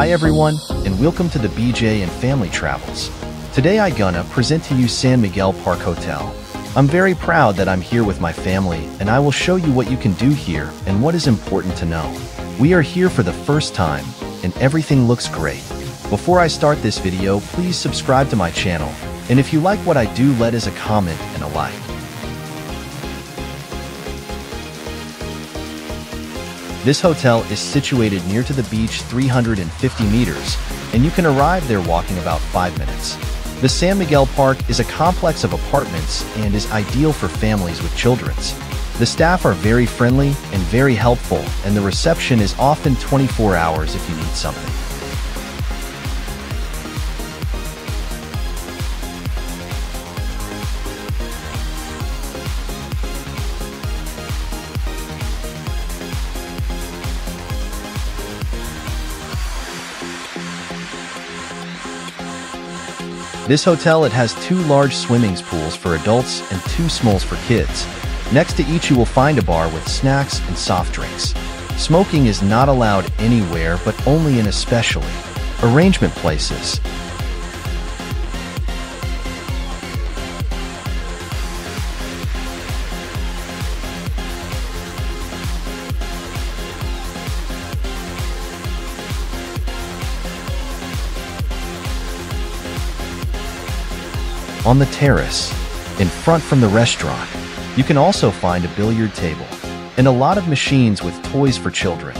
Hi everyone, and welcome to the BJ and Family Travels. Today I gonna present to you San Miguel Park Hotel. I'm very proud that I'm here with my family, and I will show you what you can do here and what is important to know. We are here for the first time, and everything looks great. Before I start this video, please subscribe to my channel, and if you like what I do, let us a comment and a like. This hotel is situated near to the beach 350 meters, and you can arrive there walking about 5 minutes. The San Miguel Park is a complex of apartments and is ideal for families with children. The staff are very friendly and very helpful, and the reception is often 24 hours if you need something. This hotel, it has 2 large swimming pools for adults and 2 smalls for kids. Next to each you will find a bar with snacks and soft drinks. Smoking is not allowed anywhere but only in especially arrangement places. On the terrace, in front from the restaurant, you can also find a billiard table and a lot of machines with toys for children.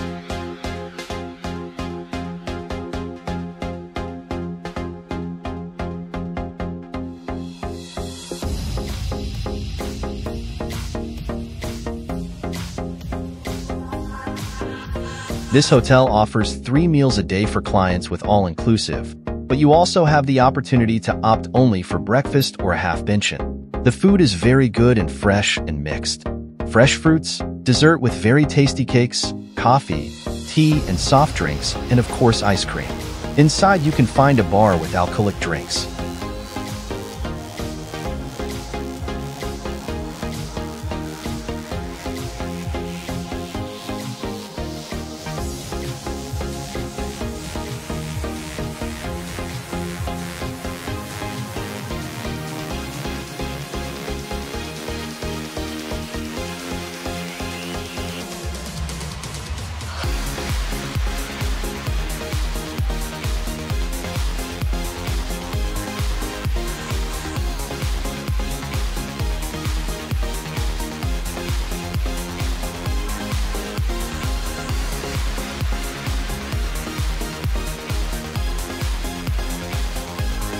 This hotel offers 3 meals a day for clients with all-inclusive, but you also have the opportunity to opt only for breakfast or a half pension. The food is very good and fresh and mixed. Fresh fruits, dessert with very tasty cakes, coffee, tea and soft drinks, and of course ice cream. Inside you can find a bar with alcoholic drinks.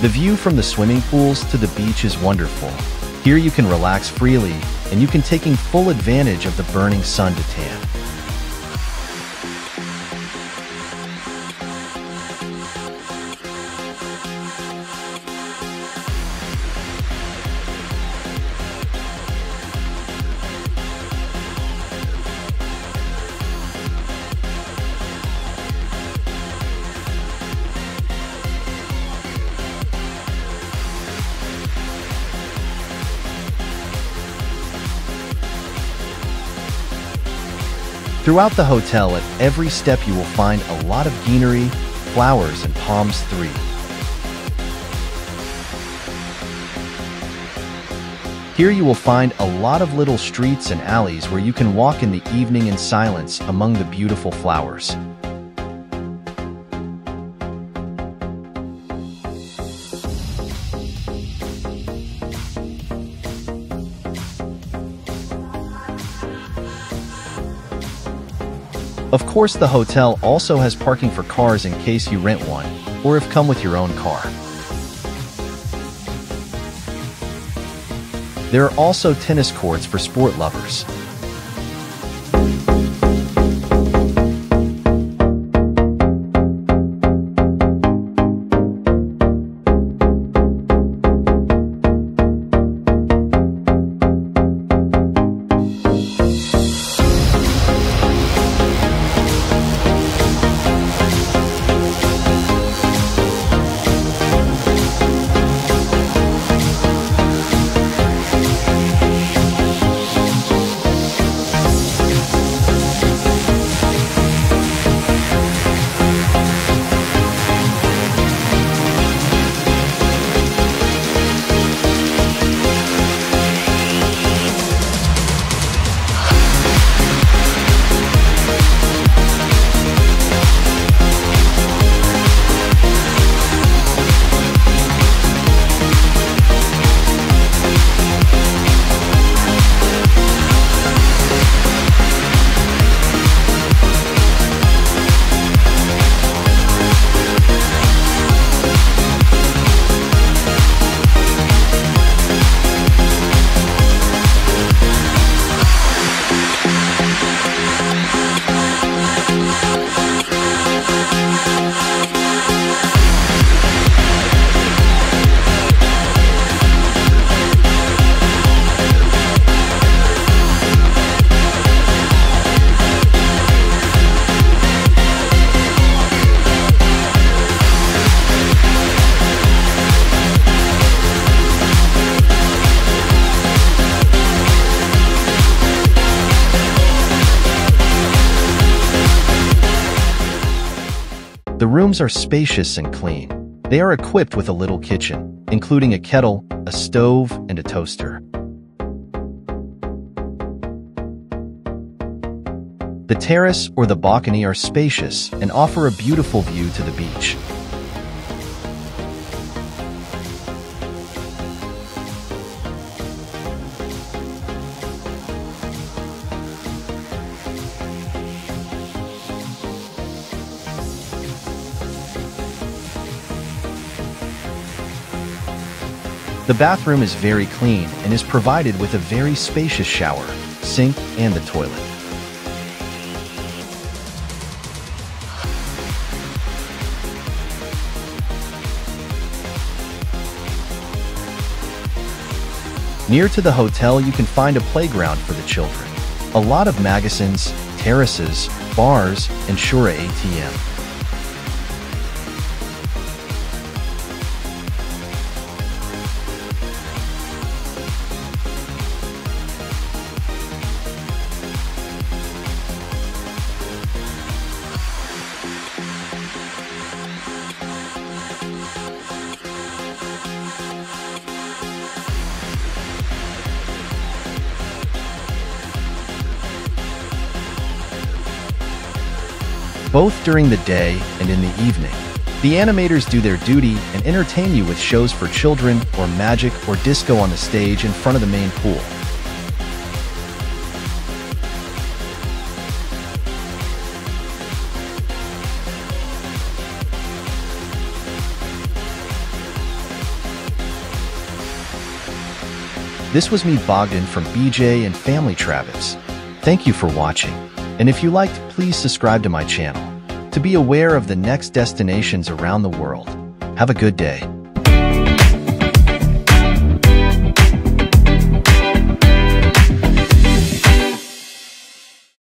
The view from the swimming pools to the beach is wonderful. Here you can relax freely, and you can taking full advantage of the burning sun to tan. Throughout the hotel, at every step you will find a lot of greenery, flowers and palms tree. Here you will find a lot of little streets and alleys where you can walk in the evening in silence among the beautiful flowers. Of course, the hotel also has parking for cars in case you rent one, or if come with your own car. There are also tennis courts for sport lovers. The rooms are spacious and clean. They are equipped with a little kitchen, including a kettle, a stove, and a toaster. The terrace or the balcony are spacious and offer a beautiful view to the beach. The bathroom is very clean and is provided with a very spacious shower, sink, and the toilet. Near to the hotel, you can find a playground for the children, a lot of magazines, terraces, bars, and sure an ATM. Both during the day and in the evening. The animators do their duty and entertain you with shows for children or magic or disco on the stage in front of the main pool. This was me, Bogdan, from BJ and Family Travels. Thank you for watching. And if you liked, please subscribe to my channel to be aware of the next destinations around the world. Have a good day.